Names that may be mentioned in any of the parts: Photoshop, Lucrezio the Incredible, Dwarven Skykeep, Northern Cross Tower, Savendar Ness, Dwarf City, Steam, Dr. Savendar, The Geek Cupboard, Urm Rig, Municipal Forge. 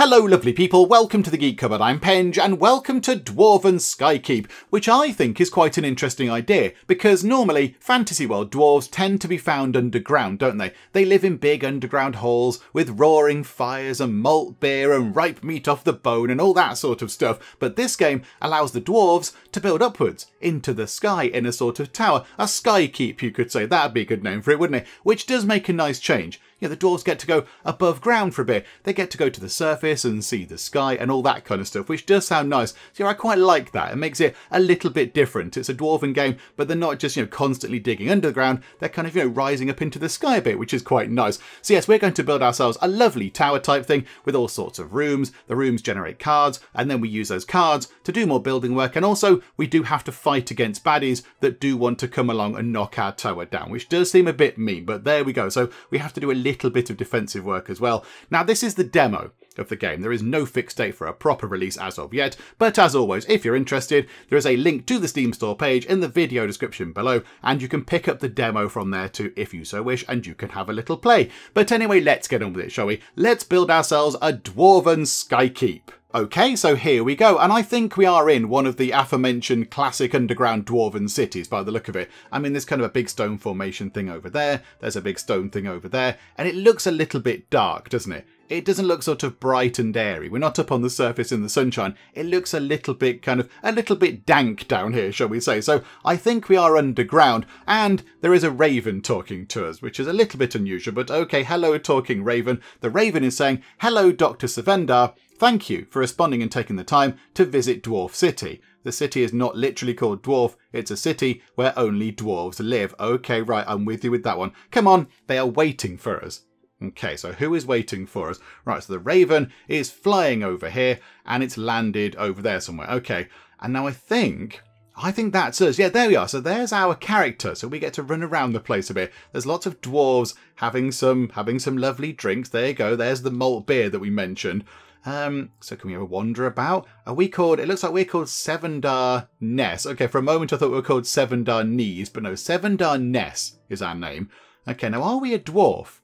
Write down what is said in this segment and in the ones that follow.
Hello lovely people, welcome to The Geek Cupboard, I'm Penge, and welcome to Dwarven Skykeep, which I think is quite an interesting idea, because normally, fantasy world dwarves tend to be found underground, don't they? They live in big underground halls with roaring fires and malt beer and ripe meat off the bone and all that sort of stuff, but this game allows the dwarves to build upwards, into the sky in a sort of tower, a skykeep you could say, that'd be a good name for it, wouldn't it? Which does make a nice change. You know, the dwarves get to go above ground for a bit. They get to go to the surface and see the sky and all that kind of stuff, which does sound nice. So yeah, I quite like that. It makes it a little bit different. It's a dwarven game, but they're not just, you know, constantly digging underground. They're kind of, you know, rising up into the sky a bit, which is quite nice. So yes, we're going to build ourselves a lovely tower type thing with all sorts of rooms. The rooms generate cards, and then we use those cards to do more building work. And also we do have to fight against baddies that do want to come along and knock our tower down, which does seem a bit mean, but there we go. So we have to do a little bit of defensive work as well. Now, this is the demo of the game. There is no fixed date for a proper release as of yet, but as always, if you're interested, there is a link to the Steam store page in the video description below, and you can pick up the demo from there too if you so wish, and you can have a little play. But anyway, let's get on with it, shall we? Let's build ourselves a Dwarven Skykeep. Okay, so here we go, and I think we are in one of the aforementioned classic underground dwarven cities by the look of it. I mean, there's kind of a big stone formation thing over there, there's a big stone thing over there, and it looks a little bit dark, doesn't it? It doesn't look sort of bright and airy. We're not up on the surface in the sunshine. It looks a little bit kind of, a little bit dank down here, shall we say. So I think we are underground, and there is a raven talking to us, which is a little bit unusual, but okay, hello talking raven. The raven is saying, hello Dr. Savendar, thank you for responding and taking the time to visit Dwarf City. The city is not literally called Dwarf, it's a city where only dwarves live. Okay, right, I'm with you with that one. Come on, they are waiting for us. Okay, so who is waiting for us? Right, so the raven is flying over here and it's landed over there somewhere. Okay, and now I think that's us. Yeah, there we are. So there's our character. So we get to run around the place a bit. There's lots of dwarves having some lovely drinks. There you go. There's the malt beer that we mentioned. So can we have a wander about? Are we called, it looks like we're called Savendar Ness. Okay, for a moment I thought we were called Savendar Knees, but no, Savendar Ness is our name. Okay, now are we a dwarf?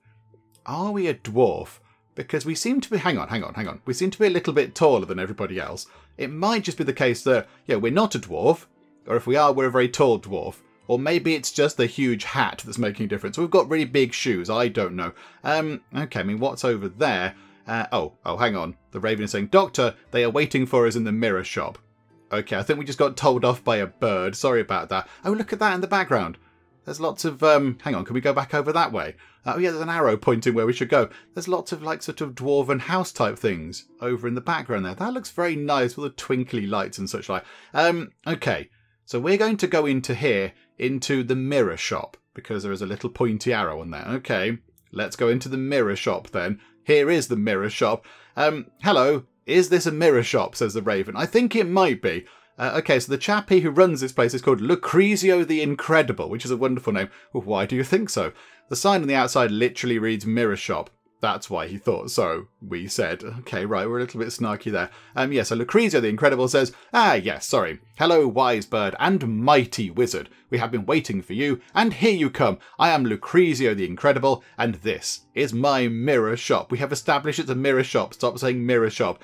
Are we a dwarf? Because we seem to be, hang on. We seem to be a little bit taller than everybody else. It might just be the case that, yeah, we're not a dwarf, or if we are, we're a very tall dwarf. Or maybe it's just the huge hat that's making a difference. We've got really big shoes, I don't know. Okay, I mean, what's over there? Oh, hang on. The raven is saying, Doctor, they are waiting for us in the mirror shop. Okay, I think we just got told off by a bird. Sorry about that. Oh, look at that in the background. There's lots of, hang on, can we go back over that way? Oh yeah, there's an arrow pointing where we should go. There's lots of like sort of dwarven house type things over in the background there. That looks very nice with the twinkly lights and such like. Okay, so we're going to go into here, into the mirror shop, because there is a little pointy arrow on there. Okay, let's go into the mirror shop then. Here is the mirror shop. Hello, is this a mirror shop, says the raven. I think it might be. Okay, so the chappie who runs this place is called Lucrezio the Incredible, which is a wonderful name. Well, why do you think so? The sign on the outside literally reads mirror shop. That's why he thought so, we said. Okay, right, we're a little bit snarky there. Yeah, so Lucrezio the Incredible says, ah, yes, sorry. Hello, wise bird and mighty wizard. We have been waiting for you, and here you come. I am Lucrezio the Incredible, and this is my mirror shop. We have established it's a mirror shop. Stop saying mirror shop.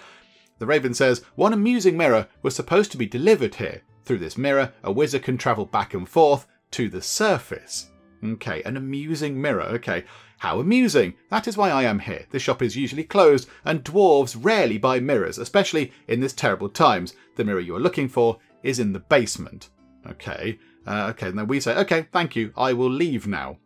The raven says, one amusing mirror was supposed to be delivered here. Through this mirror, a wizard can travel back and forth to the surface. Okay, an amusing mirror. Okay, how amusing. That is why I am here. This shop is usually closed, and dwarves rarely buy mirrors, especially in this terrible times. The mirror you are looking for is in the basement. Okay, and then we say, okay, thank you. I will leave now.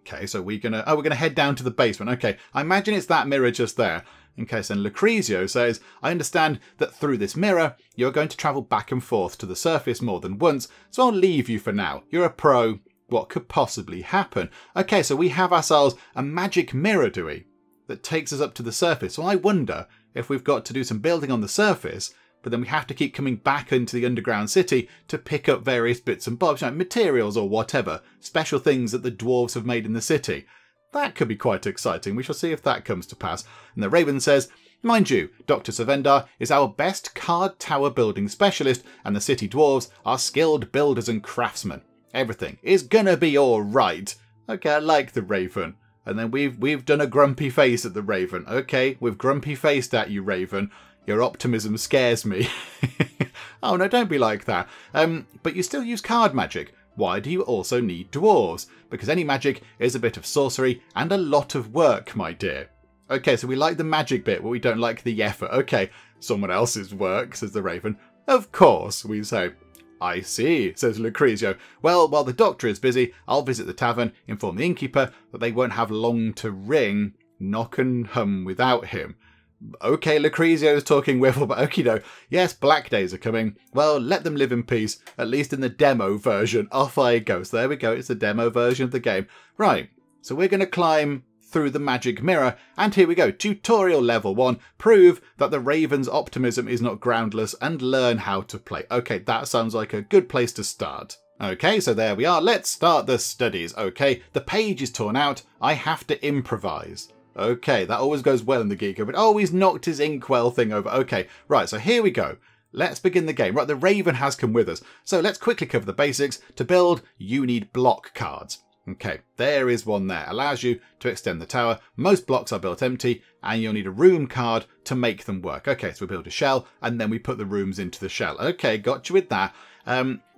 Okay, so we're gonna head down to the basement. Okay, I imagine it's that mirror just there. Okay, so Lucrezio says, I understand that through this mirror, you're going to travel back and forth to the surface more than once, so I'll leave you for now. You're a pro. What could possibly happen? Okay, so we have ourselves a magic mirror, do we? That takes us up to the surface. So I wonder if we've got to do some building on the surface, but then we have to keep coming back into the underground city to pick up various bits and bobs, like materials or whatever, special things that the dwarves have made in the city. That could be quite exciting. We shall see if that comes to pass. And the raven says, mind you, Dr. Savendar is our best card tower building specialist, and the city dwarves are skilled builders and craftsmen. Everything is gonna be all right. Okay, I like the raven. And then we've done a grumpy face at the Raven. Okay, we've grumpy faced at you, Raven. Your optimism scares me. Oh no, don't be like that. But you still use card magic. Why do you also need dwarves? Because any magic is a bit of sorcery and a lot of work, my dear. Okay, so we like the magic bit, but we don't like the effort. Okay, someone else's work, says the Raven. Of course, we say. I see, says Lucrezio. Well, while the doctor is busy, I'll visit the tavern, inform the innkeeper that they won't have long to ring, knock and hum without him. Okay, Lucrezio's talking wiffle, but okie-do. Yes, black days are coming. Well, let them live in peace, at least in the demo version. Off I go. So there we go, it's the demo version of the game. Right, so we're going to climb through the magic mirror, and here we go. Tutorial level 1, prove that the Raven's optimism is not groundless and learn how to play. Okay, that sounds like a good place to start. Okay, so there we are. Let's start the studies. Okay, the page is torn out. I have to improvise. Okay, that always goes well in the Geek Cupboard. Oh, he's knocked his inkwell thing over. Okay, right, so here we go. Let's begin the game. Right, the Raven has come with us. So let's quickly cover the basics. To build, you need block cards. Okay, there is one there. Allows you to extend the tower. Most blocks are built empty, and you'll need a room card to make them work. Okay, so we build a shell, and then we put the rooms into the shell. Okay, got you with that.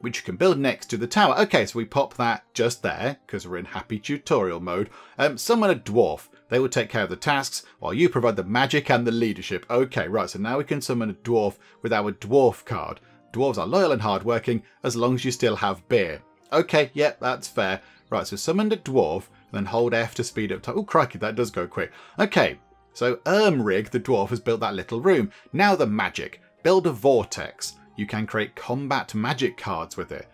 Which you can build next to the tower. Okay, so we pop that just there, because we're in happy tutorial mode. Summon a dwarf. They will take care of the tasks while you provide the magic and the leadership. Okay, right, so now we can summon a dwarf with our dwarf card. Dwarves are loyal and hardworking as long as you still have beer. Okay, yep, that's fair. Right, so summon a dwarf and then hold F to speed up time. Oh, crikey, that does go quick. Okay, so Urm Rig, the dwarf, has built that little room. Now the magic. Build a vortex. You can create combat magic cards with it.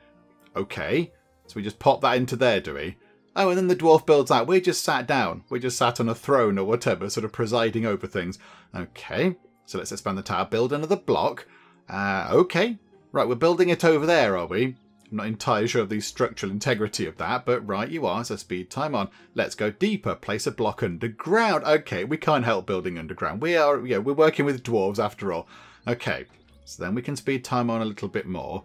Okay, so we just pop that into there, do we? Oh, and then the dwarf builds that. We just sat down. We just sat on a throne or whatever, sort of presiding over things. Okay, so let's expand the tower, build another block. Okay, right, we're building it over there, are we? I'm not entirely sure of the structural integrity of that, but right, you are, so speed time on. Let's go deeper, place a block underground. Okay, we can't help building underground. We are, yeah, we're working with dwarves after all. Okay, so then we can speed time on a little bit more.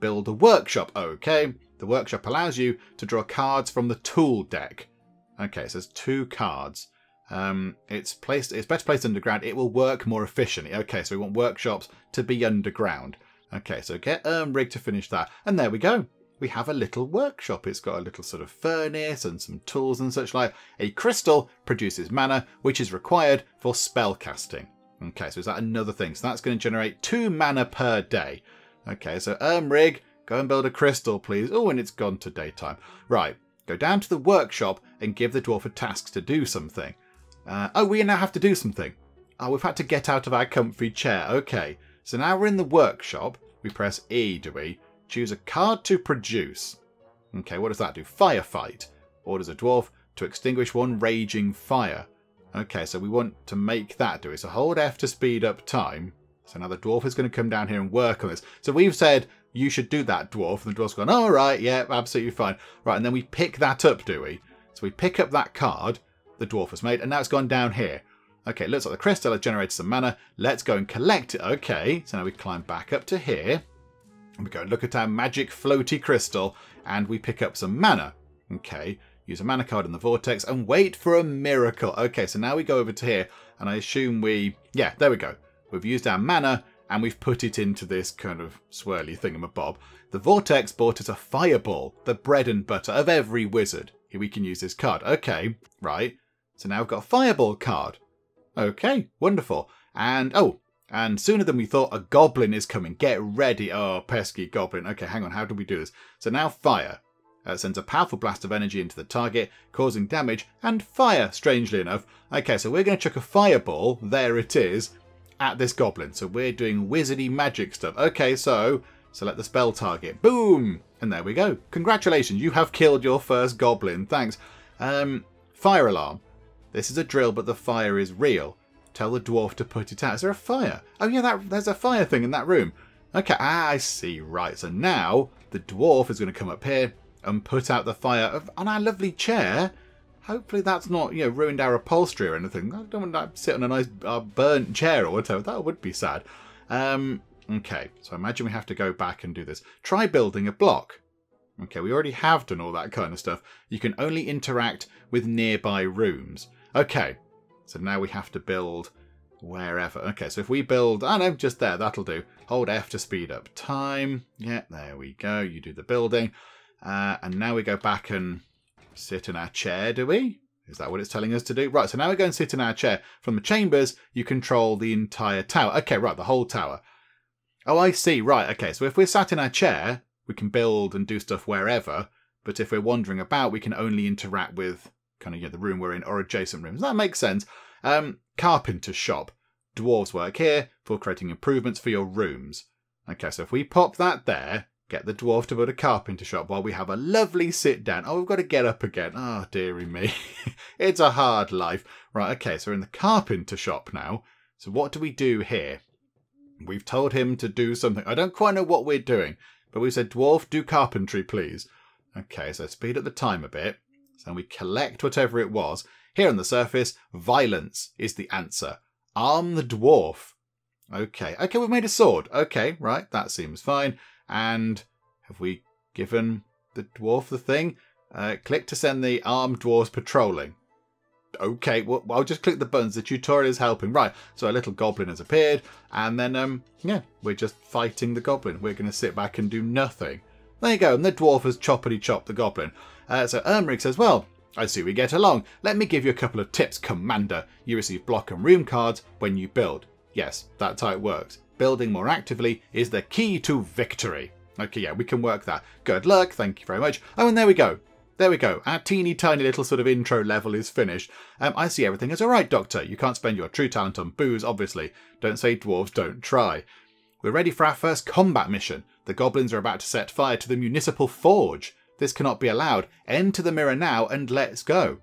Build a workshop, okay. The workshop allows you to draw cards from the tool deck. Okay, so there's 2 cards. It's better placed underground. It will work more efficiently. Okay, so we want workshops to be underground. Okay, so get Rig to finish that. And there we go. We have a little workshop. It's got a little sort of furnace and some tools and such like. A crystal produces mana, which is required for spell casting. Okay, so is that another thing? So that's going to generate 2 mana per day. Okay, so Rig... go and build a crystal, please. Oh, and it's gone to daytime. Right, go down to the workshop and give the dwarf a task to do something. Oh, we now have to do something. Oh, we've had to get out of our comfy chair. Okay, so now we're in the workshop. We press E, do we? Choose a card to produce. Okay, what does that do? Firefight. Orders a dwarf to extinguish one raging fire. Okay, so we want to make that, do we? So hold F to speed up time. So now the dwarf is going to come down here and work on this. So we've said... you should do that, dwarf. And the dwarf's gone, all right, yeah, absolutely fine. Right, and then we pick that up, do we? So we pick up that card the dwarf has made, and now it's gone down here. Okay, looks like the crystal has generated some mana. Let's go and collect it. Okay, so now we climb back up to here. And we go and look at our magic floaty crystal, and we pick up some mana. Okay, use a mana card in the vortex, and wait for a miracle. Okay, so now we go over to here, and I assume we... yeah, there we go. We've used our mana... and we've put it into this kind of swirly thingamabob. The vortex bought us a fireball, the bread and butter of every wizard. Here we can use this card. Okay, right. So now we've got a fireball card. Okay, wonderful. And, oh, and sooner than we thought, a goblin is coming. Get ready. Oh, pesky goblin. Okay, hang on. How do we do this? So now fire. Sends a powerful blast of energy into the target, causing damage and fire, strangely enough. Okay, so we're going to chuck a fireball. There it is. At this goblin. So we're doing wizardy magic stuff. Okay, so select the spell target. Boom! And there we go. Congratulations, you have killed your first goblin. Thanks. Fire alarm. This is a drill, but the fire is real. Tell the dwarf to put it out. Is there a fire? Oh yeah, there's a fire thing in that room. Okay, ah, I see. Right, so now the dwarf is going to come up here and put out the fire on our lovely chair. Hopefully that's not, you know, ruined our upholstery or anything. I don't want to sit on a nice burnt chair or whatever. That would be sad. Okay, so I imagine we have to go back and do this. Try building a block. Okay, we already have done all that kind of stuff. You can only interact with nearby rooms. Okay, so now we have to build wherever. Okay, so if we build... I know, just there, that'll do. Hold F to speed up time. Yeah, there we go. You do the building. And now we go back and sit in our chair, do we? Is that what it's telling us to do? Right, so now we go and sit in our chair. From the chambers, you control the entire tower. Okay, right, the whole tower. Oh, I see. Right, okay, so if we're sat in our chair, we can build and do stuff wherever. But if we're wandering about, we can only interact with kind of, you know, the room we're in or adjacent rooms. That makes sense. Carpenter shop. Dwarves work here for creating improvements for your rooms. Okay, so if we pop that there, get the dwarf to build a carpenter shop while we have a lovely sit down. Oh, we've got to get up again. Oh, dearie me. It's a hard life. Right, okay, so we're in the carpenter shop now. So what do we do here? We've told him to do something. I don't quite know what we're doing, but we said, dwarf, do carpentry, please. Okay, so speed up the time a bit. So we collect whatever it was. Here on the surface, violence is the answer. Arm the dwarf. Okay. Okay, we've made a sword. Okay, right. That seems fine. And have we given the dwarf the thing? Click to send the armed dwarves patrolling. Okay, well, I'll just click the buttons. The tutorial is helping. Right, so a little goblin has appeared. And then, yeah, we're just fighting the goblin. We're going to sit back and do nothing. There you go. And the dwarf has choppity-chopped the goblin. So Urm Rig says, well, I see we get along. Let me give you a couple of tips, Commander. You receive block and room cards when you build. Yes, that's how it works. Building more actively is the key to victory. Okay, yeah, we can work that. Good luck. Thank you very much. Oh, and there we go. There we go. Our teeny tiny little sort of intro level is finished. I see everything is all right, Doctor. You can't spend your true talent on booze, obviously. Don't say dwarves don't try. We're ready for our first combat mission. The goblins are about to set fire to the Municipal Forge. This cannot be allowed. Enter the mirror now and let's go.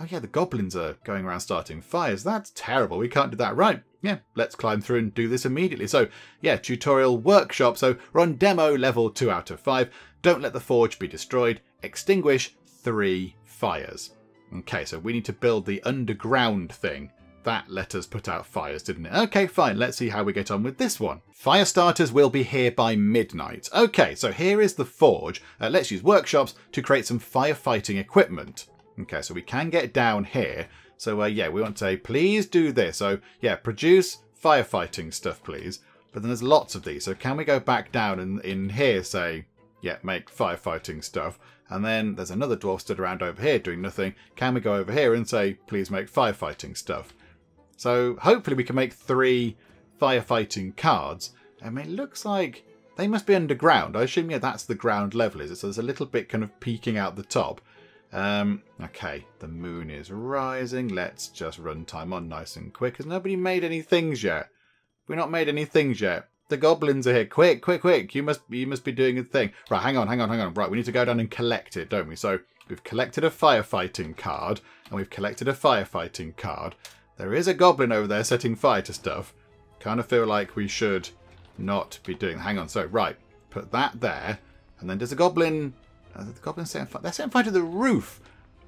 Oh yeah, the goblins are going around starting fires. That's terrible. We can't do that. Right. Yeah, let's climb through and do this immediately. So yeah, tutorial workshop. So we're on demo level 2 out of 5. Don't let the forge be destroyed. Extinguish 3 fires. Okay, so we need to build the underground thing. That let us put out fires, didn't it? Okay, fine. Let's see how we get on with this one. Fire starters will be here by midnight. Okay, so here is the forge. Let's use workshops to create some firefighting equipment. Okay, so we can get down here. So yeah, we want to say, please do this. So yeah, produce firefighting stuff, please. But then there's lots of these. So can we go back down and in here say, yeah, make firefighting stuff. And then there's another dwarf stood around over here doing nothing. Can we go over here and say, please make firefighting stuff? So hopefully we can make 3 firefighting cards. I mean, it looks like they must be underground. I assume, yeah, that's the ground level, is it? So there's a little bit kind of peeking out the top. Okay, the moon is rising. Let's just run time on nice and quick. Has nobody made any things yet? We've not made any things yet. The goblins are here. Quick, quick, quick. You must be doing a thing. Right, hang on, hang on, hang on. Right, we need to go down and collect it, don't we? So we've collected a firefighting card, and we've collected a firefighting card. There is a goblin over there setting fire to stuff. Kind of feel like we should not be doing... Hang on, so, right. Put that there. And then does the goblin... The goblin's setting fire... They're setting fire to the roof.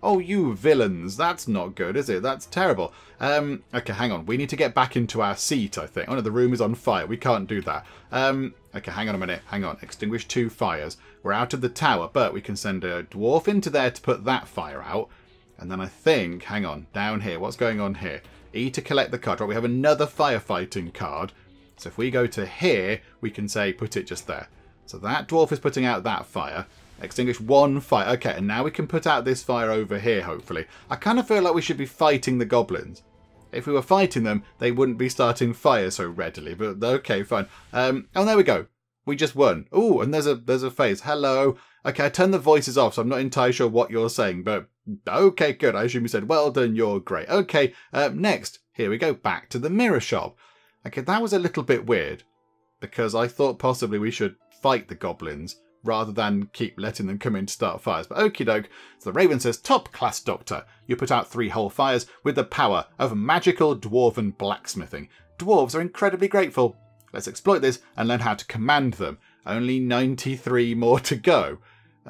Oh, you villains. That's not good, is it? That's terrible. Okay, hang on. We need to get back into our seat, I think. Oh, no, the room is on fire. We can't do that. Okay, hang on a minute. Hang on. Extinguish 2 fires. We're out of the tower, but we can send a dwarf into there to put that fire out. And then I think... Hang on. Down here. What's going on here? E to collect the card. Right, we have another firefighting card. So if we go to here, we can say put it just there. So that dwarf is putting out that fire. Extinguish 1 fire. Okay, and now we can put out this fire over here, hopefully. I kind of feel like we should be fighting the goblins. If we were fighting them, they wouldn't be starting fire so readily. But okay, fine. Oh, there we go. We just won. Oh, and there's a face. Hello. Okay, I turned the voices off, so I'm not entirely sure what you're saying, but okay, good. I assume you said, well done, you're great. Okay, next. Here we go. Back to the mirror shop. Okay, that was a little bit weird because I thought possibly we should fight the goblins rather than keep letting them come in to start fires. But okie doke. So the raven says, top class, Doctor. You put out 3 whole fires with the power of magical dwarven blacksmithing. Dwarves are incredibly grateful. Let's exploit this and learn how to command them. Only 93 more to go.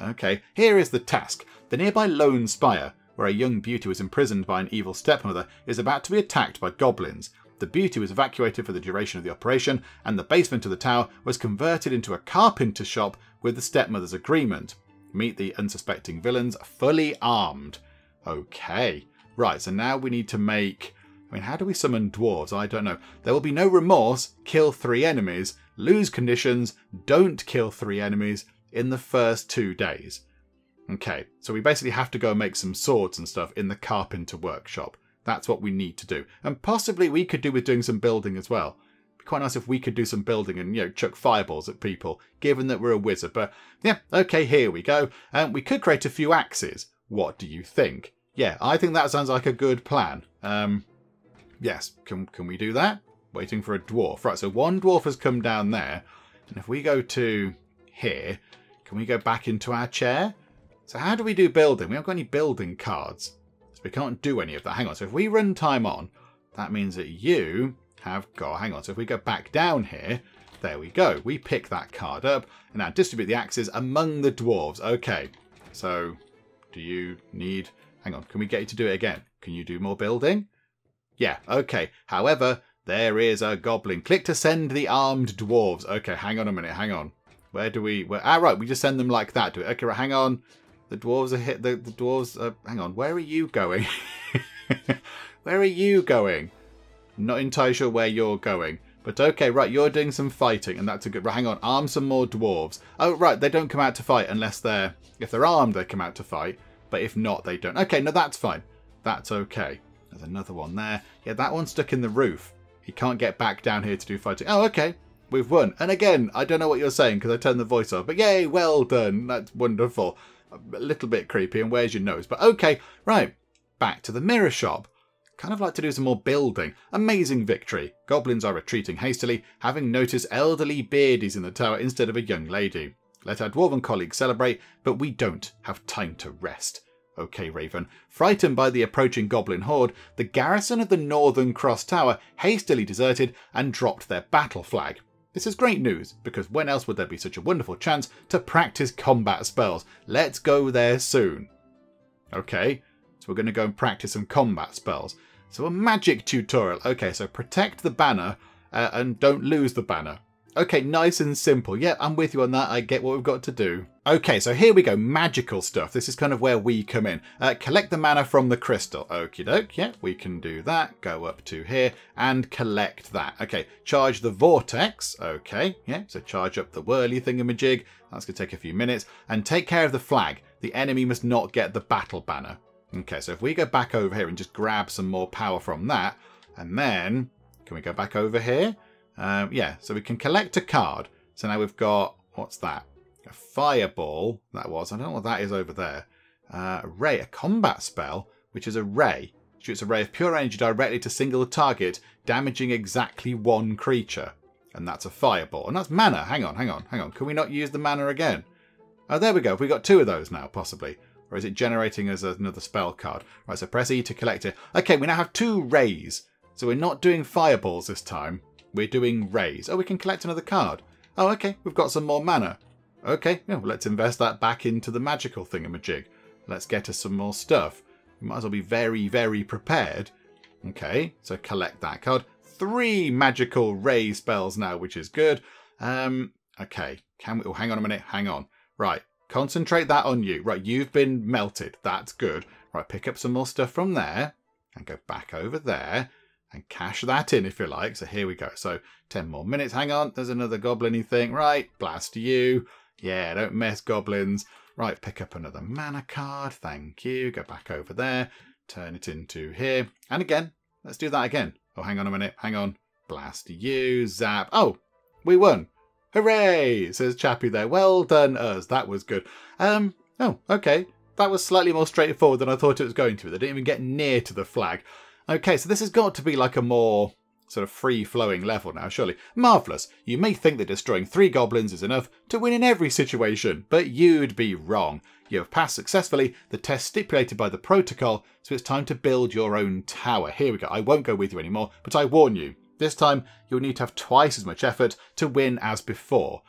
Okay, here is the task. The nearby Lone Spire, where a young beauty was imprisoned by an evil stepmother, is about to be attacked by goblins. The beauty was evacuated for the duration of the operation, and the basement of the tower was converted into a carpenter shop with the stepmother's agreement. Meet the unsuspecting villains, fully armed. Okay. Right, so now we need to make... I mean, how do we summon dwarves? I don't know. There will be no remorse. Kill 3 enemies. Lose conditions. Don't kill 3 enemies in the first 2 days. Okay, so we basically have to go and make some swords and stuff in the carpenter workshop. That's what we need to do. And possibly we could do with doing some building as well. It'd be quite nice if we could do some building and, you know, chuck fireballs at people, given that we're a wizard. But, yeah, okay, here we go. And we could create a few axes. What do you think? Yeah, I think that sounds like a good plan. Yes, can we do that? Waiting for a dwarf. Right, so 1 dwarf has come down there. And if we go to here, can we go back into our chair? So how do we do building? We haven't got any building cards. So we can't do any of that. Hang on. So if we run time on, that means that you have got... Hang on. So if we go back down here, there we go. We pick that card up and now distribute the axes among the dwarves. Okay. So do you need... Hang on. Can we get you to do it again? Can you do more building? Yeah, okay. However, there is a goblin. Click to send the armed dwarves. Okay, hang on a minute. Hang on. Where do we... Where, ah, right. We just send them like that. Do it. Okay, right, hang on. The dwarves are hit... The dwarves are... Hang on. Where are you going? Where are you going? I'm not entirely sure where you're going. But okay, right. You're doing some fighting. And that's a good... Right, hang on. Arm some more dwarves. Oh, right. They don't come out to fight unless they're... If they're armed, they come out to fight. But if not, they don't. Okay, no, that's fine. That's okay. There's another one there. Yeah, that one's stuck in the roof. He can't get back down here to do fighting. Oh, okay. We've won. And again, I don't know what you're saying because I turned the voice off. But yay, well done. That's wonderful. A little bit creepy and where's your nose? But okay, right. Back to the mirror shop. Kind of like to do some more building. Amazing victory. Goblins are retreating hastily, having noticed elderly beardies in the tower instead of a young lady. Let our dwarven colleagues celebrate, but we don't have time to rest. Okay, Raven. Frightened by the approaching goblin horde, the garrison of the Northern Cross Tower hastily deserted and dropped their battle flag. This is great news, because when else would there be such a wonderful chance to practice combat spells? Let's go there soon. Okay, so we're going to go and practice some combat spells. So a magic tutorial. Okay, so protect the banner and don't lose the banner. Okay, nice and simple. Yeah, I'm with you on that. I get what we've got to do. Okay, so here we go. Magical stuff. This is kind of where we come in. Collect the mana from the crystal. Okie doke. Yeah, we can do that. Go up to here and collect that. Okay, charge the vortex. Okay, yeah, so charge up the whirly thingamajig. That's going to take a few minutes. And take care of the flag. The enemy must not get the battle banner. Okay, so if we go back over here and just grab some more power from that, and then can we go back over here? Yeah, so we can collect a card. So now we've got, what's that? A fireball, that was. I don't know what that is over there. Ray, a combat spell, which is a ray. Shoots a ray of pure energy directly to single target, damaging exactly 1 creature. And that's a fireball. And that's mana. Hang on, hang on, hang on. Can we not use the mana again? Oh, there we go. Have we got 2 of those now, possibly? Or is it generating as another spell card? Right, so press E to collect it. Okay, we now have 2 rays. So we're not doing fireballs this time. We're doing rays. Oh, we can collect another card. Oh, okay. We've got some more mana. Okay, yeah, well, let's invest that back into the magical thingamajig. Let's get us some more stuff. We might as well be very, very prepared. Okay, so collect that card. 3 magical ray spells now, which is good. Okay, can we... Oh, hang on a minute. Hang on. Right, concentrate that on you. Right, you've been melted. That's good. Right, pick up some more stuff from there and go back over there. And cash that in if you like. So here we go. So 10 more minutes. Hang on. There's another goblin-y thing. Right. Blast you. Yeah, don't mess, goblins. Right. Pick up another mana card. Thank you. Go back over there. Turn it into here. And again. Let's do that again. Oh, hang on a minute. Hang on. Blast you. Zap. Oh, we won. Hooray, says Chappy there. Well done, us. That was good. Oh, okay. That was slightly more straightforward than I thought it was going to be. They didn't even get near to the flag. Okay, so this has got to be like a more sort of free-flowing level now, surely. Marvellous. You may think that destroying 3 goblins is enough to win in every situation, but you'd be wrong. You have passed successfully the test stipulated by the protocol, so it's time to build your own tower. Here we go. I won't go with you anymore, but I warn you. This time, you'll need to have twice as much effort to win as before.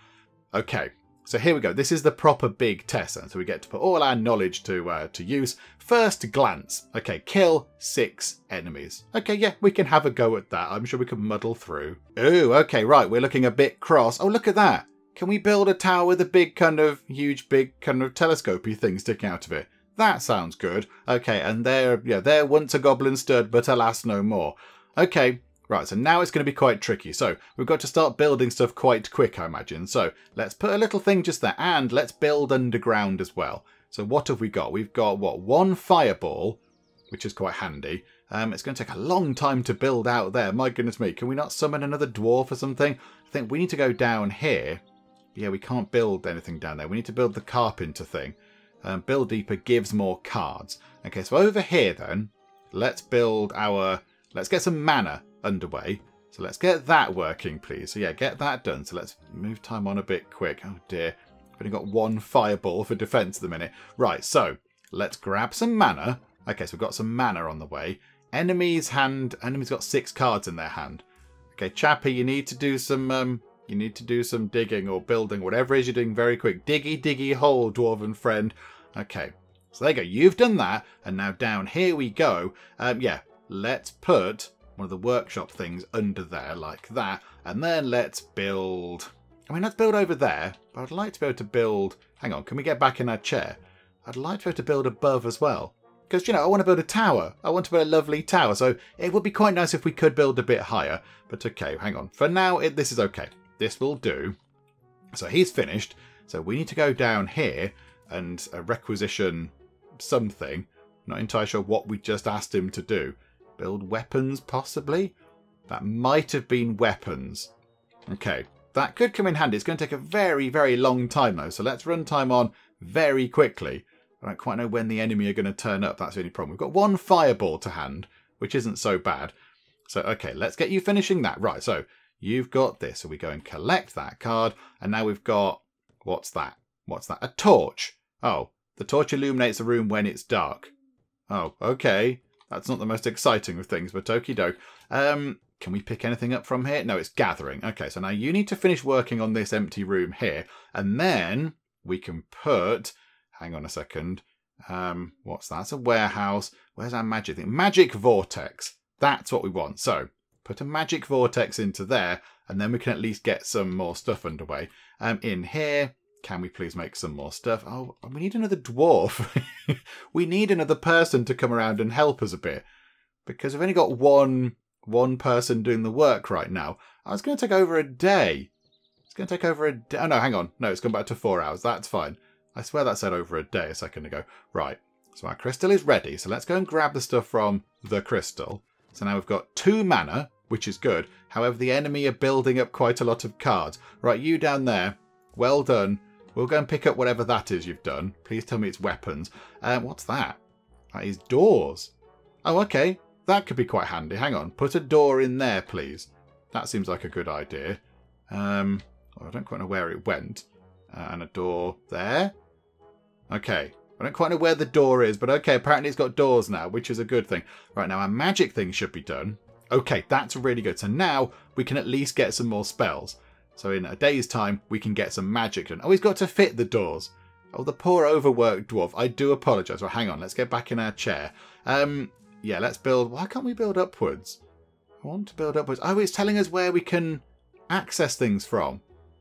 Okay, so here we go. This is the proper big test, and so we get to put all our knowledge to use. First glance. Okay, kill 6 enemies. Okay, yeah, we can have a go at that. I'm sure we can muddle through. Ooh, okay, right. We're looking a bit cross. Oh, look at that. can we build a tower with a big kind of huge, big kind of telescopey thing sticking out of it? That sounds good. Okay, and there once a goblin stood, but alas, no more. Okay, right, so now it's going to be quite tricky. So we've got to start building stuff quite quick, I imagine. So let's put a little thing just there, and let's build underground as well. So what have we got? We've got, what, one fireball, which is quite handy. It's going to take a long time to build out there. My goodness me, can we not summon another dwarf or something? I think we need to go down here. Yeah, we can't build anything down there. We need to build the carpenter thing. Build deeper gives more cards. Okay, so over here then, let's build our... Let's get some mana underway. So let's get that working, please. So yeah, get that done. So let's move time on a bit quick. Oh dear, I've only got one fireball for defense at the minute. Right, so let's grab some mana. Okay, so we've got some mana on the way. Enemy's hand. Enemy's got 6 cards in their hand. Okay, Chappy, you need to do some... You need to do some digging or building, whatever it is you're doing, very quick. Diggy, diggy hole, dwarven friend. Okay, so there you go. You've done that, and now down here we go. Yeah, let's put one of the workshop things under there like that, and then let's build... I mean, let's build over there, but I'd like to be able to build... Hang on, can we get back in our chair? I'd like to be able to build above as well. Because, you know, I want to build a tower. I want to build a lovely tower, so it would be quite nice if we could build a bit higher. But okay, hang on. For now, this is okay. This will do. So he's finished. So we need to go down here and requisition something. Not entirely sure what we just asked him to do. Build weapons, possibly? That might have been weapons. Okay. That could come in handy. It's going to take a very, very long time, though. So let's run time on very quickly. I don't quite know when the enemy are going to turn up. That's the only problem. We've got one fireball to hand, which isn't so bad. So, okay, let's get you finishing that. Right, so... You've got this, so we go and collect that card, and now we've got, what's that? What's that? A torch. Oh, the torch illuminates the room when it's dark. Oh, okay. That's not the most exciting of things, but okie doke. Can we pick anything up from here? No, it's gathering. Okay, so now you need to finish working on this empty room here, and then we can put, hang on a second, what's that? It's a warehouse. Where's our magic thing? Magic vortex. That's what we want. So, put a magic vortex into there, and then we can at least get some more stuff underway. In here, can we please make some more stuff? Oh, we need another dwarf. We need another person to come around and help us a bit, because we've only got one person doing the work right now. Oh, it's going to take over a day. It's going to take over a day. Oh, no, hang on. No, it's gone back to 4 hours. That's fine. I swear that said over a day a second ago. Right, so our crystal is ready. So let's go and grab the stuff from the crystal. So now we've got 2 mana, which is good. However, the enemy are building up quite a lot of cards. Right, you down there. Well done. We'll go and pick up whatever that is you've done. Please tell me it's weapons. What's that? That is doors. Oh, okay. That could be quite handy. Hang on. Put a door in there, please. That seems like a good idea. I don't quite know where it went. And a door there. Okay. I don't quite know where the door is, but okay, apparently it's got doors now, which is a good thing. Right, now our magic thing should be done. Okay, that's really good. So now we can at least get some more spells. So in a day's time, we can get some magic done. Oh, he's got to fit the doors. Oh, the poor overworked dwarf. I do apologise. Well, hang on, let's get back in our chair. Yeah, let's build. Why can't we build upwards? I want to build upwards. Oh, it's telling us where we can access things from.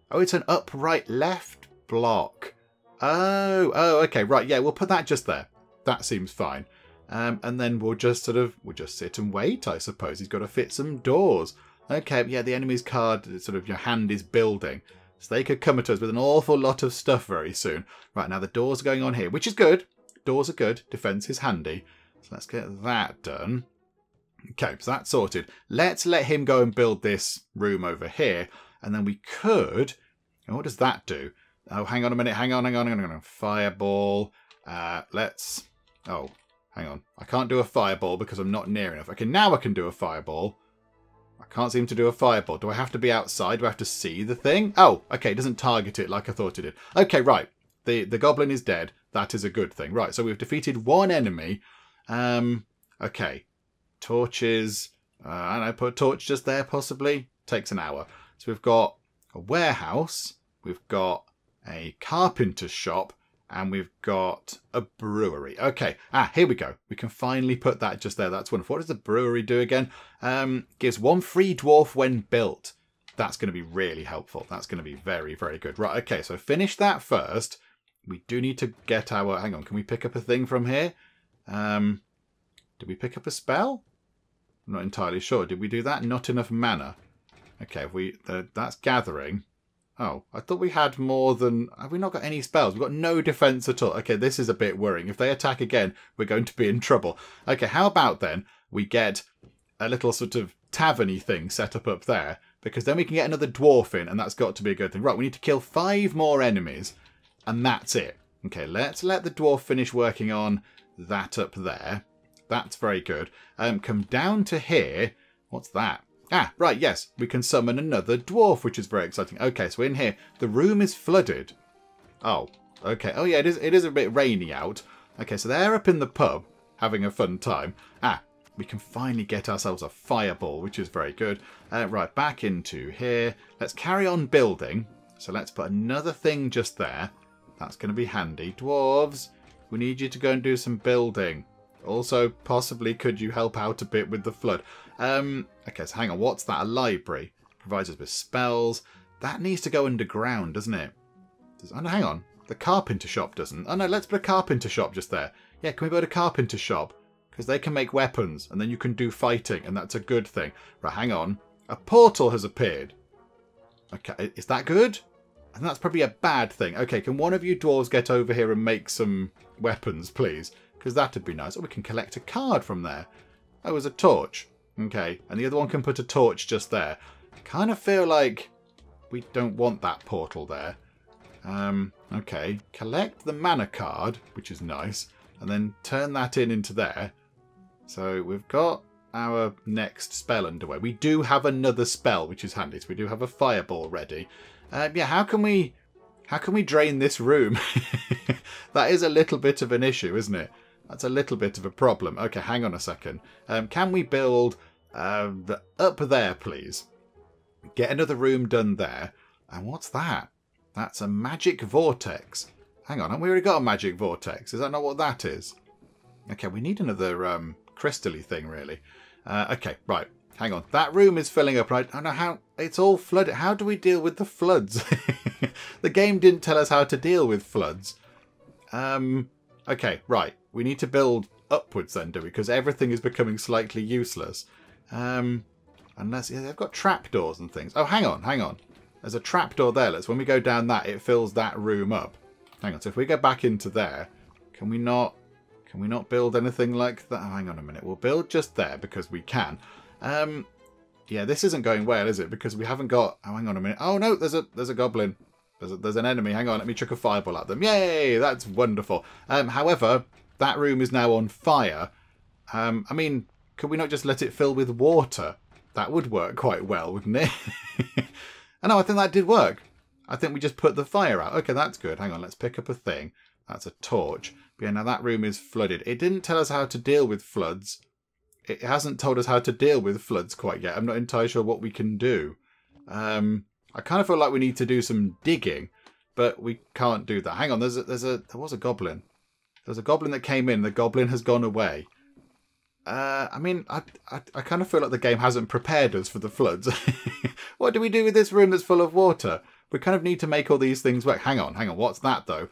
Oh, it's an up, right, left block. Oh, okay, right, yeah, we'll put that just there. That seems fine. And then we'll just sit and wait, I suppose. He's got to fit some doors. Okay, yeah, the enemy's card, sort of your hand is building. So they could come at us with an awful lot of stuff very soon. Right, now the doors are going on here, which is good. Doors are good. Defense is handy. So let's get that done. Okay, so that's sorted. Let's let him go and build this room over here. And then we could... And what does that do? Oh, hang on a minute. Hang on. Fireball. Let's... Oh, hang on. I can't do a fireball because I'm not near enough. Okay, now I can do a fireball. I can't seem to do a fireball. Do I have to be outside? Do I have to see the thing? Oh, okay. It doesn't target it like I thought it did. Okay, right. The goblin is dead. That is a good thing. Right, so we've defeated one enemy. Okay. Torches. And I put a torch just there, possibly. Takes an hour. So we've got a warehouse. We've got... a carpenter's shop, and we've got a brewery. Okay, here we go. We can finally put that just there. That's wonderful. What does the brewery do again? Gives 1 free dwarf when built. That's going to be really helpful. That's going to be very, very good. Right, okay, so finish that first. We do need to get our... Hang on, can we pick up a thing from here? Did we pick up a spell? I'm not entirely sure. Did we do that? Not enough mana. Okay, we that's gathering. Oh, I thought we had more than... Have we not got any spells? We've got no defense at all. Okay, this is a bit worrying. If they attack again, we're going to be in trouble. Okay, how about then we get a little sort of tavern-y thing set up there, because then we can get another dwarf in, and that's got to be a good thing. Right, we need to kill 5 more enemies, and that's it. Okay, let's let the dwarf finish working on that up there. That's very good. Come down to here. What's that? Ah, right, yes, we can summon another dwarf, which is very exciting. Okay, so in here, the room is flooded. Oh, okay. Oh, yeah, it is a bit rainy out. Okay, so they're up in the pub having a fun time. Ah, we can finally get ourselves a fireball, which is very good. Right, back into here. Let's carry on building. So let's put another thing just there. That's going to be handy. Dwarves, we need you to go and do some building. Also, possibly, could you help out a bit with the flood? Okay, so hang on. What's that? A library. Provides us with spells. That needs to go underground, doesn't it? Oh, no, hang on. The carpenter shop doesn't. Oh, no, let's put a carpenter shop just there. Yeah, can we build a carpenter shop? Because they can make weapons, and then you can do fighting, and that's a good thing. Right, hang on. A portal has appeared. Okay, is that good? And that's probably a bad thing. Okay, can one of you dwarves get over here and make some weapons, please? Because that would be nice. Or we can collect a card from there. Oh, it was a torch. Okay, and the other one can put a torch just there. I kind of feel like we don't want that portal there. Okay, collect the mana card, which is nice, and then turn that into there. So we've got our next spell underway. We do have another spell, which is handy. So we do have a fireball ready. Yeah, how can we drain this room? That is a little bit of an issue, isn't it? That's a little bit of a problem. Okay, hang on a second. Can we build up there, please? Get another room done there. And what's that? That's a magic vortex. Hang on, haven't we already got a magic vortex? Is that not what that is? Okay, we need another crystal-y thing, really. Okay, right. Hang on. That room is filling up, right? I don't know how... It's all flooded. How do we deal with the floods? The game didn't tell us how to deal with floods. Okay, right. We need to build upwards then, do we? Because everything is becoming slightly useless. Unless... Yeah, they've got trapdoors and things. Oh, hang on, hang on. There's a trapdoor there. Let's, when we go down that, it fills that room up. Hang on. So if we go back into there, can we not build anything like that? Oh, hang on a minute. We'll build just there because we can. Yeah, this isn't going well, is it? Because we haven't got... Oh, hang on a minute. Oh, no, there's a goblin. There's an enemy. Hang on, let me chuck a fireball at them. Yay, that's wonderful. However, that room is now on fire. I mean, could we not just let it fill with water? That would work quite well, wouldn't it? Oh, no, I think that did work. I think we just put the fire out. Okay, that's good. Hang on, let's pick up a thing. That's a torch. But yeah, now that room is flooded. It didn't tell us how to deal with floods. It hasn't told us how to deal with floods quite yet. I'm not entirely sure what we can do. I kind of feel like we need to do some digging, but we can't do that. Hang on, there was a goblin. There was a goblin that came in. The goblin has gone away. I mean, I kind of feel like the game hasn't prepared us for the floods. What do we do with this room that's full of water? We kind of need to make all these things work. Hang on, hang on. What's that, though?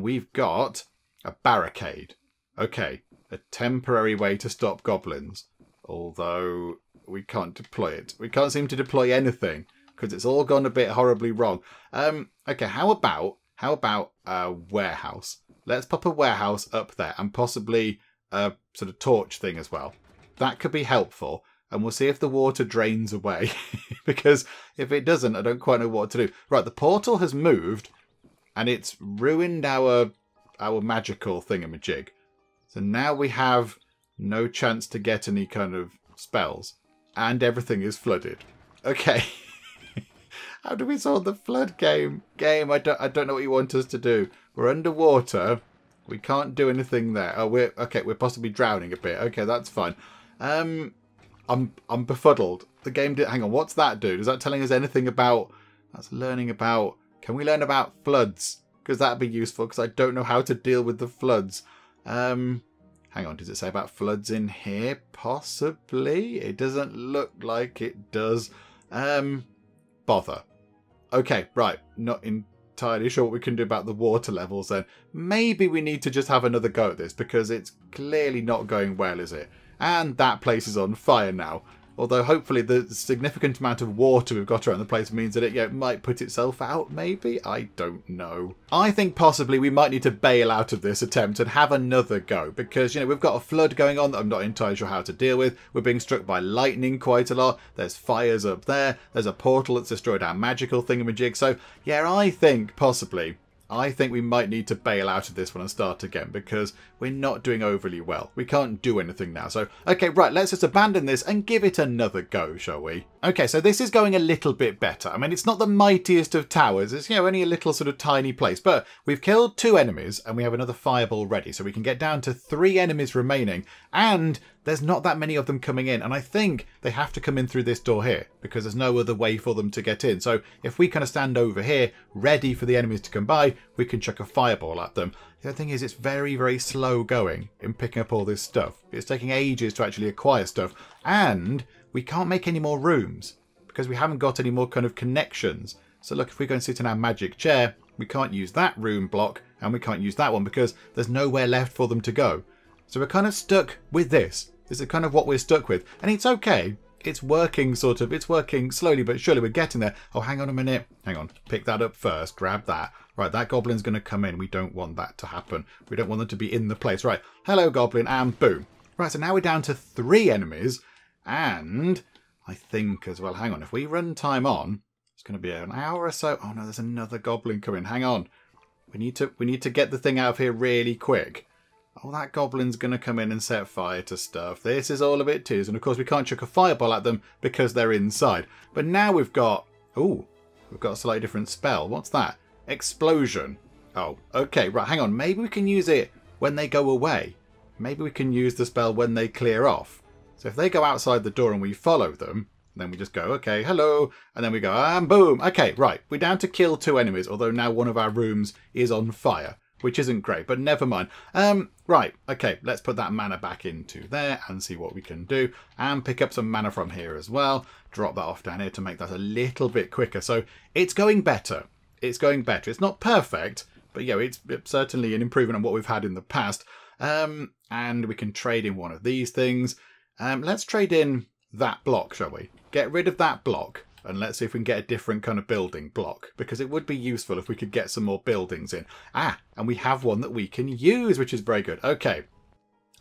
We've got a barricade. Okay. A temporary way to stop goblins, although we can't deploy it. We can't seem to deploy anything because it's all gone a bit horribly wrong. Okay, how about a warehouse? Let's pop a warehouse up there and possibly a sort of torch thing as well. That could be helpful, and we'll see if the water drains away because if it doesn't, I don't quite know what to do. Right, the portal has moved and it's ruined our magical thingamajig. So now we have no chance to get any kind of spells. And everything is flooded. Okay. How do we solve the flood game? I don't know what you want us to do. We're underwater. We can't do anything there. Oh, we're possibly drowning a bit. Okay, that's fine. I'm befuddled. The game did... Hang on, what's that do? Is that telling us anything about... That's learning about... Can we learn about floods? Because that'd be useful, because I don't know how to deal with the floods. Hang on, does it say about floods in here? Possibly. It doesn't look like it does. bother. Okay, right. Not entirely sure what we can do about the water levels then. Maybe we need to just have another go at this because it's clearly not going well, is it? And that place is on fire now. Although hopefully the significant amount of water we've got around the place means that it, you know, might put itself out, maybe? I don't know. I think possibly we might need to bail out of this attempt and have another go because, you know, we've got a flood going on that I'm not entirely sure how to deal with. We're being struck by lightning quite a lot. There's fires up there. There's a portal that's destroyed our magical thingamajig. So, yeah, I think possibly... I think we might need to bail out of this one and start again because we're not doing overly well. We can't do anything now. So, okay, right, let's just abandon this and give it another go, shall we? Okay, so this is going a little bit better. I mean, it's not the mightiest of towers. It's, you know, only a little sort of tiny place. But we've killed 2 enemies and we have another fireball ready. So we can get down to 3 enemies remaining and... there's not that many of them coming in, and I think they have to come in through this door here because there's no other way for them to get in. So if we kind of stand over here, ready for the enemies to come by, we can chuck a fireball at them. The other thing is it's very, very slow going in picking up all this stuff. It's taking ages to actually acquire stuff, and we can't make any more rooms because we haven't got any more kind of connections. So look, if we go and sit in our magic chair, we can't use that room block, and we can't use that one because there's nowhere left for them to go. So we're kind of stuck with this. This is kind of what we're stuck with. And it's okay. It's working sort of. It's working slowly but surely. We're getting there. Oh, hang on a minute. Hang on. Pick that up first. Grab that. Right, that goblin's going to come in. We don't want that to happen. We don't want them to be in the place. Right. Hello, goblin. And boom. Right, so now we're down to 3 enemies. And I think as well. Hang on. If we run time on, it's going to be an hour or so. Oh, no, there's another goblin coming. Hang on. We need to get the thing out of here really quick. Oh, that goblin's going to come in and set fire to stuff. This is all a bit teased. And of course, we can't chuck a fireball at them because they're inside. But now we've got... ooh, we've got a slightly different spell. What's that? Explosion. Oh, okay. Right, hang on. Maybe we can use it when they go away. Maybe we can use the spell when they clear off. So if they go outside the door and we follow them, then we just go, okay, hello. And then we go, and boom. Okay, right. We're down to kill 2 enemies, although now one of our rooms is on fire. Which isn't great, but never mind. Right, okay, let's put that mana back into there and see what we can do. And pick up some mana from here as well. Drop that off down here to make that a little bit quicker. So it's going better. It's going better. It's not perfect, but yeah, it's certainly an improvement on what we've had in the past. And we can trade in one of these things. Let's trade in that block, shall we? Get rid of that block. And let's see if we can get a different kind of building block. Because it would be useful if we could get some more buildings in. Ah, and we have one that we can use, which is very good. Okay,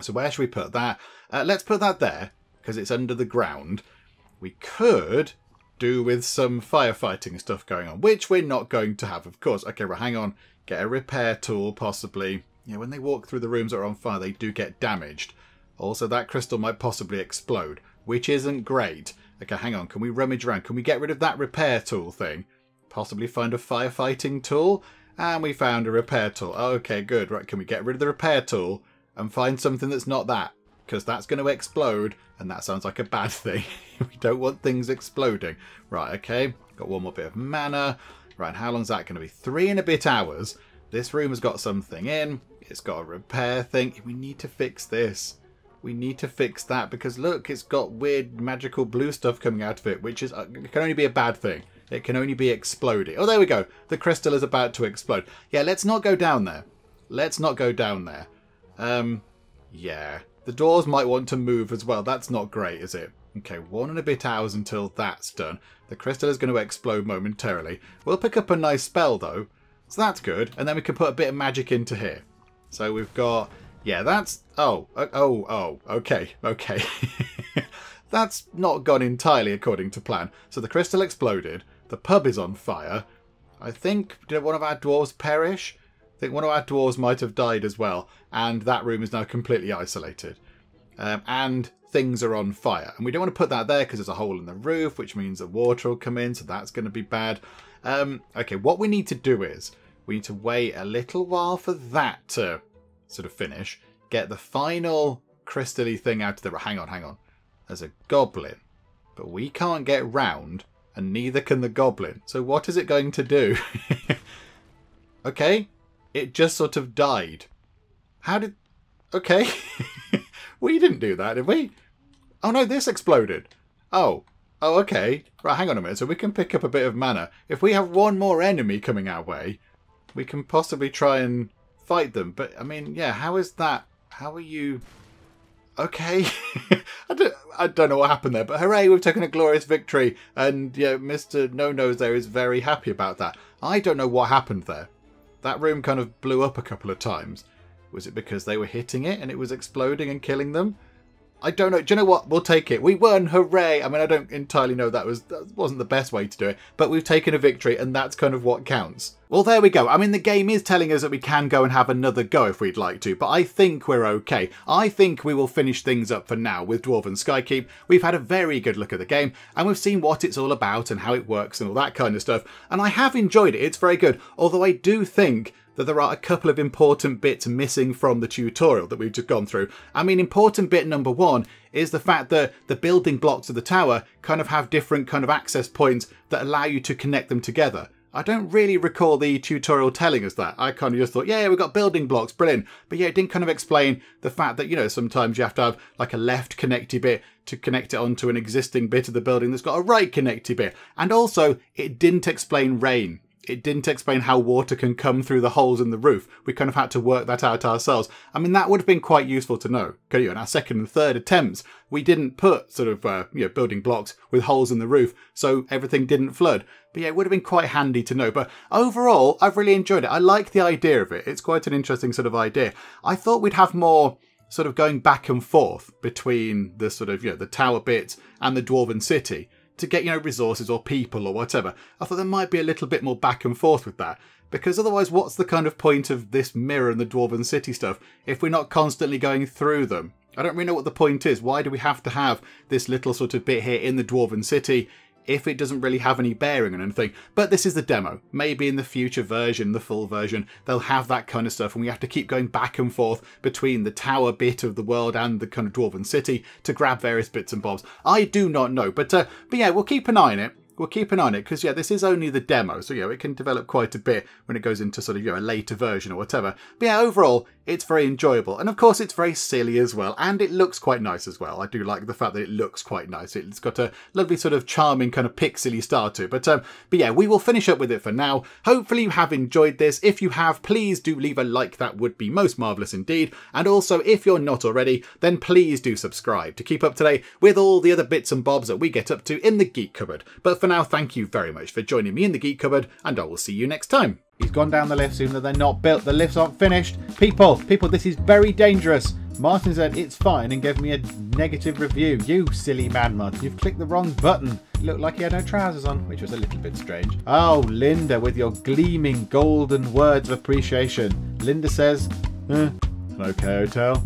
so where should we put that? Let's put that there, because it's under the ground. We could do with some firefighting stuff going on, which we're not going to have, of course. Okay, well, hang on. Get a repair tool, possibly. Yeah, when they walk through the rooms that are on fire, they do get damaged. Also, that crystal might possibly explode, which isn't great. Okay, hang on. Can we rummage around? Can we get rid of that repair tool thing? Possibly find a firefighting tool? And we found a repair tool. Okay, good. Right, can we get rid of the repair tool and find something that's not that? Because that's going to explode, and that sounds like a bad thing. We don't want things exploding. Right, okay. Got one more bit of mana. Right, how long is that going to be? 3 and a bit hours. This room has got something in. It's got a repair thing. We need to fix this. We need to fix that because, look, it's got weird magical blue stuff coming out of it, which is it can only be a bad thing. It can only be exploding. Oh, there we go. The crystal is about to explode. Yeah, let's not go down there. Let's not go down there. Yeah. The doors might want to move as well. That's not great, is it? Okay, 1 and a bit hours until that's done. The crystal is going to explode momentarily. We'll pick up a nice spell, though. So that's good. And then we can put a bit of magic into here. So we've got... yeah, that's... oh, okay. That's not gone entirely according to plan. So the crystal exploded. The pub is on fire. I think... did one of our dwarves perish? I think one of our dwarves might have died as well. And that room is now completely isolated. And things are on fire. And we don't want to put that there because there's a hole in the roof, which means the water will come in, so that's going to be bad. Okay, what we need to do is we need to wait a little while for that to... sort of finish, get the final crystally thing out of the... hang on, there's a goblin, but we can't get round and neither can the goblin, so what is it going to do? Okay, it just sort of died. How did... okay. We didn't do that, did we? Oh no, this exploded. Oh, Oh, okay. Right, hang on a minute. So we can pick up a bit of mana. If we have one more enemy coming our way, we can possibly try and fight them. But, I mean, yeah, how is that? How are you... Okay. I don't know what happened there, but hooray, we've taken a glorious victory. And, yeah, Mr. No-No's there is very happy about that. I don't know what happened there. That room kind of blew up a couple of times. Was it because they were hitting it and it was exploding and killing them? I don't know. Do you know what? We'll take it. We won. Hooray. I mean, I don't entirely know that wasn't the best way to do it, but we've taken a victory and that's kind of what counts. Well, there we go. I mean, the game is telling us that we can go and have another go if we'd like to, but I think we're okay. I think we will finish things up for now with Dwarven Skykeep. We've had a very good look at the game and we've seen what it's all about and how it works and all that kind of stuff. And I have enjoyed it. It's very good. Although I do think that there are a couple of important bits missing from the tutorial that we've just gone through. I mean, important bit number one is the fact that the building blocks of the tower kind of have different kind of access points that allow you to connect them together. I don't really recall the tutorial telling us that. I kind of just thought, yeah, we've got building blocks, brilliant. But yeah, it didn't kind of explain the fact that, you know, sometimes you have to have like a left connecty bit to connect it onto an existing bit of the building that's got a right connecty bit. And also, it didn't explain rain. It didn't explain how water can come through the holes in the roof. We kind of had to work that out ourselves. I mean, that would have been quite useful to know. In our second and third attempts, we didn't put sort of building blocks with holes in the roof, so everything didn't flood. But yeah, it would have been quite handy to know. But overall, I've really enjoyed it. I like the idea of it. It's quite an interesting sort of idea. I thought we'd have more sort of going back and forth between the sort of, the tower bits and the Dwarven City, to get, resources or people or whatever. I thought there might be a little bit more back and forth with that, because otherwise what's the kind of point of this mirror and the Dwarven City stuff if we're not constantly going through them? I don't really know what the point is. Why do we have to have this little sort of bit here in the Dwarven City if it doesn't really have any bearing on anything? But this is the demo. Maybe in the future version, the full version, they'll have that kind of stuff and we have to keep going back and forth between the tower bit of the world and the kind of Dwarven City to grab various bits and bobs. I do not know, but yeah, we'll keep an eye on it. We'll keep an eye on it because, yeah, this is only the demo. So, yeah, it can develop quite a bit when it goes into sort of, a later version or whatever. But, yeah, overall, it's very enjoyable. And, of course, it's very silly as well. And it looks quite nice as well. I do like the fact that it looks quite nice. It's got a lovely sort of charming kind of pixely style to it. But, yeah, we will finish up with it for now. Hopefully you have enjoyed this. If you have, please do leave a like. That would be most marvellous indeed. And also, if you're not already, then please do subscribe to keep up to date with all the other bits and bobs that we get up to in the Geek Cupboard. But for now, thank you very much for joining me in the Geek Cupboard, and I will see you next time. He's gone down the lifts even though they're not built. The lifts aren't finished. People, this is very dangerous. Martin said it's fine and gave me a negative review. You silly man, Martin. You've clicked the wrong button. It looked like he had no trousers on, which was a little bit strange. Oh, Linda, with your gleaming golden words of appreciation. Linda says, okay, hotel.